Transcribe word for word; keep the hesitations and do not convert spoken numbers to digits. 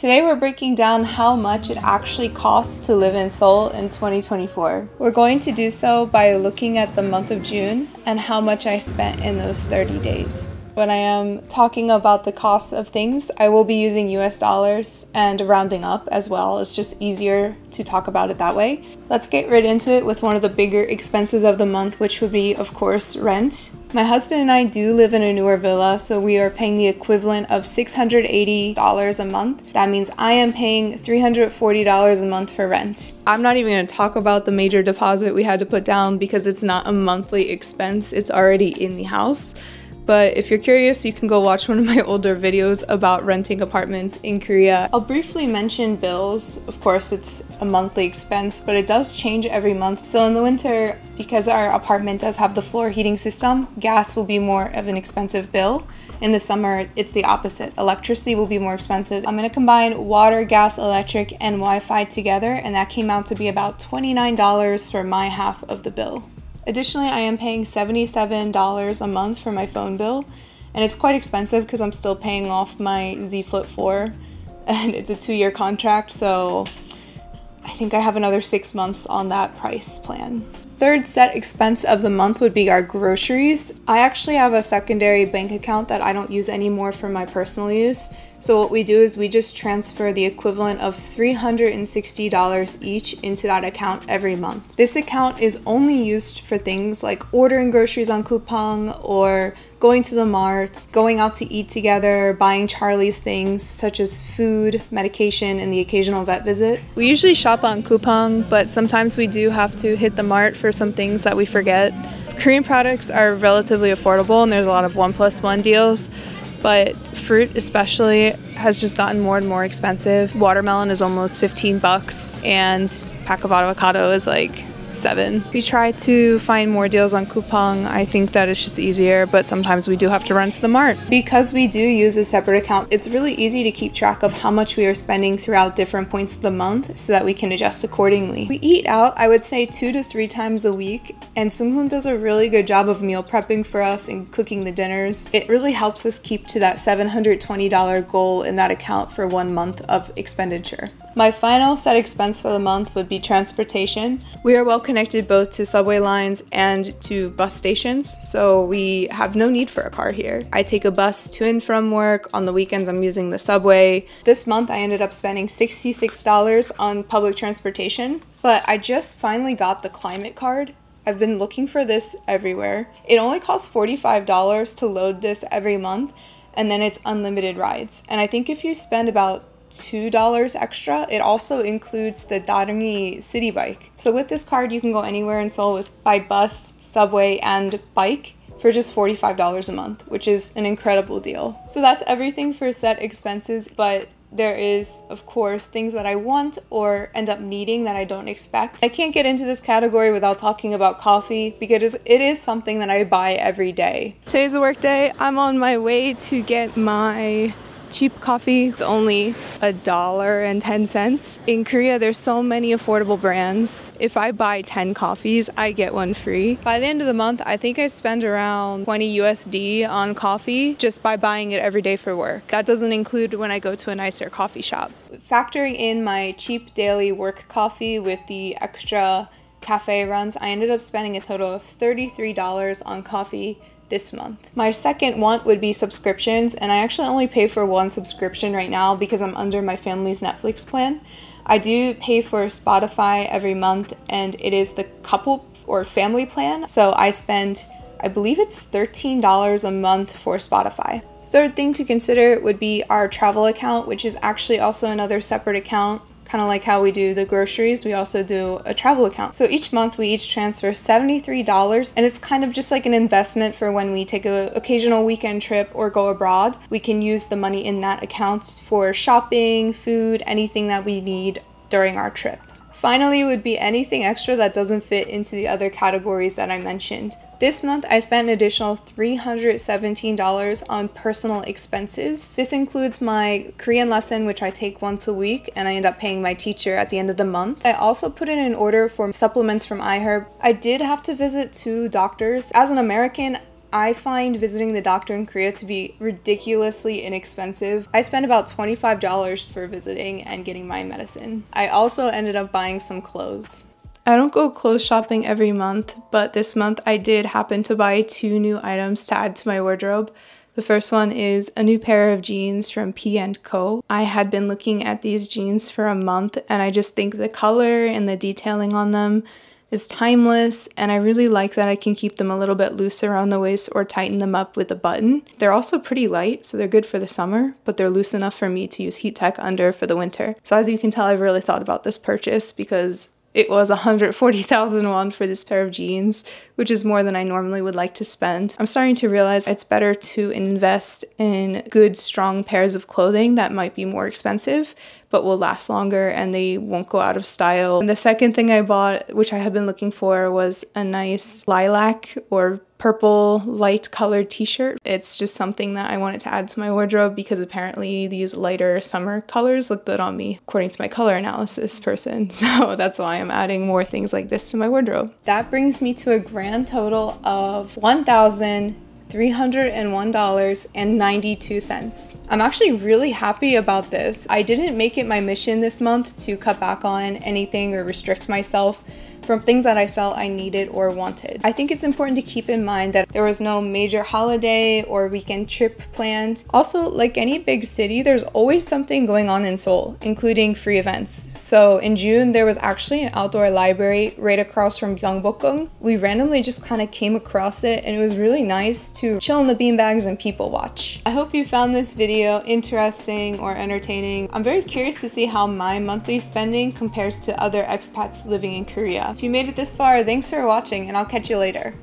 Today we're breaking down how much it actually costs to live in Seoul in twenty twenty-four. We're going to do so by looking at the month of June and how much I spent in those thirty days. When I am talking about the cost of things, I will be using U S dollars and rounding up as well. It's just easier to talk about it that way. Let's get right into it with one of the bigger expenses of the month, which would be, of course, rent. My husband and I do live in a newer villa, so we are paying the equivalent of six hundred eighty dollars a month. That means I am paying three hundred forty dollars a month for rent. I'm not even going to talk about the major deposit we had to put down because it's not a monthly expense. It's already in the house. But if you're curious, you can go watch one of my older videos about renting apartments in Korea. I'll briefly mention bills. Of course, it's a monthly expense, but it does change every month. So in the winter, because our apartment does have the floor heating system, gas will be more of an expensive bill. In the summer, it's the opposite. Electricity will be more expensive. I'm going to combine water, gas, electric, and Wi-Fi together, and that came out to be about twenty-nine dollars for my half of the bill. Additionally, I am paying seventy-seven dollars a month for my phone bill, and it's quite expensive because I'm still paying off my Z Flip four, and it's a two-year contract, so I think I have another six months on that price plan. Third set expense of the month would be our groceries. I actually have a secondary bank account that I don't use anymore for my personal use. So what we do is we just transfer the equivalent of three hundred sixty dollars each into that account every month. This account is only used for things like ordering groceries on Coupang or going to the mart, going out to eat together, buying Charlie's things such as food, medication, and the occasional vet visit. We usually shop on Coupang, but sometimes we do have to hit the mart for some things that we forget. Korean products are relatively affordable and there's a lot of one plus one deals. But fruit especially has just gotten more and more expensive. Watermelon is almost fifteen bucks and a pack of avocado is like seven. We try to find more deals on Coupang. I think that it's just easier, but sometimes we do have to run to the mart. Because we do use a separate account, it's really easy to keep track of how much we are spending throughout different points of the month so that we can adjust accordingly. We eat out, I would say, two to three times a week, and Sunghoon does a really good job of meal prepping for us and cooking the dinners. It really helps us keep to that seven hundred twenty dollars goal in that account for one month of expenditure. My final set expense for the month would be transportation. We are well connected both to subway lines and to bus stations, so we have no need for a car here. I take a bus to and from work. On the weekends, I'm using the subway. This month, I ended up spending sixty-six dollars on public transportation, but I just finally got the climate card. I've been looking for this everywhere. It only costs forty-five dollars to load this every month, and then it's unlimited rides. And I think if you spend about two dollars extra, it also includes the Darungi city bike. So with this card, you can go anywhere in Seoul with by bus, subway, and bike for just forty-five dollars a month, which is an incredible deal. So that's everything for set expenses, but there is, of course, things that I want or end up needing that I don't expect. I can't get into this category without talking about coffee because it is something that I buy every day. Today's a work day. I'm on my way to get my cheap coffee. It's only a dollar and ten cents. In Korea, there's so many affordable brands. If I buy ten coffees, I get one free. By the end of the month, I think I spend around twenty U S D on coffee just by buying it every day for work. That doesn't include when I go to a nicer coffee shop. Factoring in my cheap daily work coffee with the extra cafe runs, I ended up spending a total of thirty-three dollars on coffee this month. My second want would be subscriptions, and I actually only pay for one subscription right now because I'm under my family's Netflix plan. I do pay for Spotify every month, and it is the couple or family plan, so I spend, I believe it's thirteen dollars a month for Spotify. Third thing to consider would be our travel account, which is actually also another separate account. Kind of like how we do the groceries, we also do a travel account. So each month we each transfer seventy-three dollars, and it's kind of just like an investment for when we take an occasional weekend trip or go abroad. We can use the money in that account for shopping, food, anything that we need during our trip. Finally would be anything extra that doesn't fit into the other categories that I mentioned. This month, I spent an additional three hundred seventeen dollars on personal expenses. This includes my Korean lesson, which I take once a week, and I end up paying my teacher at the end of the month. I also put in an order for supplements from iHerb. I did have to visit two doctors. As an American, I find visiting the doctor in Korea to be ridiculously inexpensive. I spent about twenty-five dollars for visiting and getting my medicine. I also ended up buying some clothes. I don't go clothes shopping every month, but this month I did happen to buy two new items to add to my wardrobe. The first one is a new pair of jeans from P and Co. I had been looking at these jeans for a month, and I just think the color and the detailing on them is timeless, and I really like that I can keep them a little bit loose around the waist or tighten them up with a button. They're also pretty light, so they're good for the summer, but they're loose enough for me to use heat tech under for the winter. So as you can tell, I've really thought about this purchase because it was one hundred forty thousand won for this pair of jeans, which is more than I normally would like to spend. I'm starting to realize it's better to invest in good, strong pairs of clothing that might be more expensive, but will last longer and they won't go out of style. And the second thing I bought, which I had been looking for, was a nice lilac or purple light colored t-shirt. It's just something that I wanted to add to my wardrobe because apparently these lighter summer colors look good on me, according to my color analysis person. So that's why I'm adding more things like this to my wardrobe. That brings me to a grand total of one thousand three hundred one dollars and ninety-two cents. I'm actually really happy about this. I didn't make it my mission this month to cut back on anything or restrict myself from things that I felt I needed or wanted. I think it's important to keep in mind that there was no major holiday or weekend trip planned. Also, like any big city, there's always something going on in Seoul, including free events. So in June, there was actually an outdoor library right across from Gyeongbokgung. We randomly just kind of came across it, and it was really nice to chill in the beanbags and people watch. I hope you found this video interesting or entertaining. I'm very curious to see how my monthly spending compares to other expats living in Korea. If you made it this far, thanks for watching, and I'll catch you later.